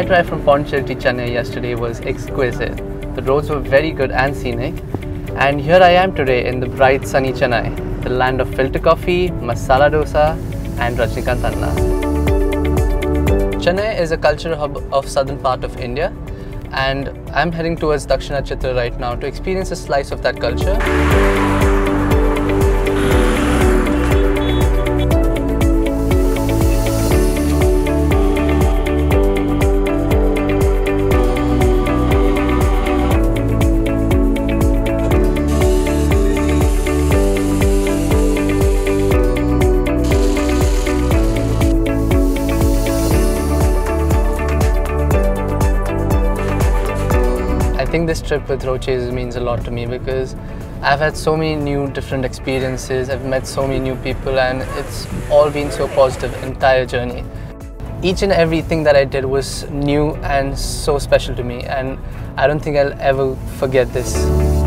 My drive from Pondicherry to Chennai yesterday was exquisite. The roads were very good and scenic. And here I am today in the bright sunny Chennai, the land of filter coffee, masala dosa and Rajinikanth annas. Chennai is a cultural hub of southern part of India, and I'm heading towards Dakshinachitra right now to experience a slice of that culture. I think this trip with RoadChasers means a lot to me because I've had so many new different experiences, I've met so many new people, and it's all been so positive, entire journey. Each and everything that I did was new and so special to me, and I don't think I'll ever forget this.